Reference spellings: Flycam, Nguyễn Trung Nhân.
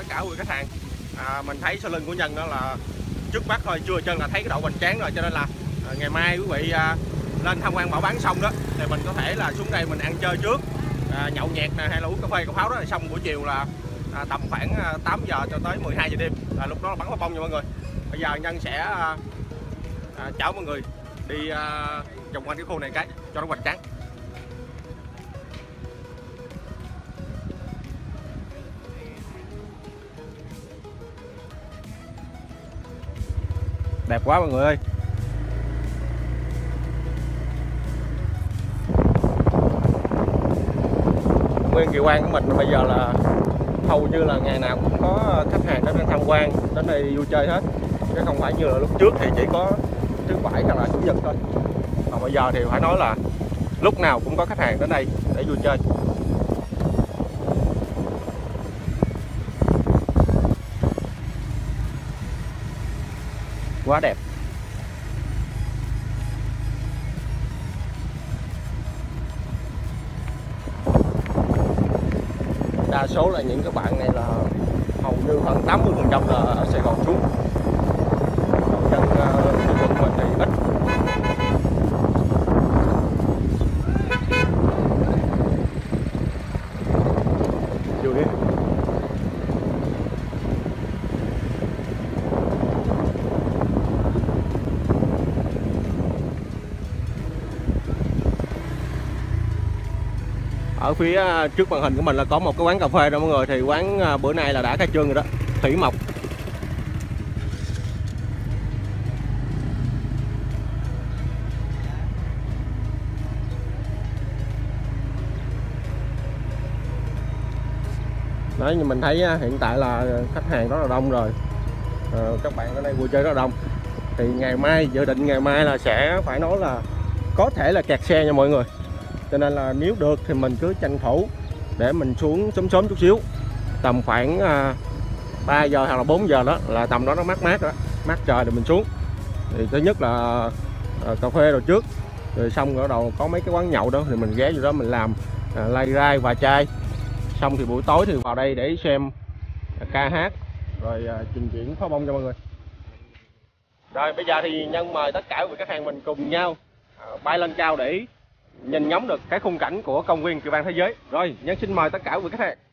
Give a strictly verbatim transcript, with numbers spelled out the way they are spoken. tất cả quý khách hàng. À, mình thấy sau lưng của Nhân đó là trước mắt thôi, chưa chân là thấy cái độ hoành tráng rồi, cho nên là à, ngày mai quý vị à, lên tham quan bảo bán xong đó thì mình có thể là xuống đây mình ăn chơi trước, à, nhậu nhẹt này, hay là uống cà phê cà pháo đó, là xong buổi chiều là à, tầm khoảng tám giờ cho tới mười hai giờ đêm là lúc đó là bắn pháo bông nha mọi người. Bây giờ Nhân sẽ à, à, chở mọi người đi à, vòng quanh cái khu này cái cho nó hoành tráng. Đẹp quá mọi người ơi. Nguyên kỳ quan của mình bây giờ là hầu như là ngày nào cũng có khách hàng đến tham quan, đến đây vui chơi hết, chứ không phải như là lúc trước thì chỉ có thứ bảy hoặc là chủ nhật thôi. Còn bây giờ thì phải nói là lúc nào cũng có khách hàng đến đây để vui chơi. Quá đẹp. Đa số là những các bạn này là hầu như khoảng tám mươi phần trăm là ở Sài Gòn xuống, dân khu vực mình thì ít. Ở phía trước màn hình của mình là có một cái quán cà phê đó mọi người, thì quán bữa nay là đã khai trương rồi đó, Thủy Mộc. Đấy, như mình thấy hiện tại là khách hàng rất là đông rồi, à, các bạn ở đây vui chơi rất là đông. Thì ngày mai, dự định ngày mai là sẽ phải nói là có thể là kẹt xe nha mọi người, cho nên là nếu được thì mình cứ tranh thủ để mình xuống sớm sớm chút xíu, tầm khoảng ba giờ hoặc là bốn giờ đó, là tầm đó nó mát mát đó, mát trời thì mình xuống. Thì thứ nhất là cà phê rồi trước, rồi xong rồi đầu có mấy cái quán nhậu đó thì mình ghé vô đó mình làm lai rai và chai, xong thì buổi tối thì vào đây để xem ca hát rồi trình diễn pháo bông cho mọi người. Rồi bây giờ thì Nhân mời tất cả quý khách hàng mình cùng nhau bay lên cao để nhìn ngắm được cái khung cảnh của công viên Kỳ Quan Thế Giới. Rồi Nhân xin mời tất cả quý khách hàng.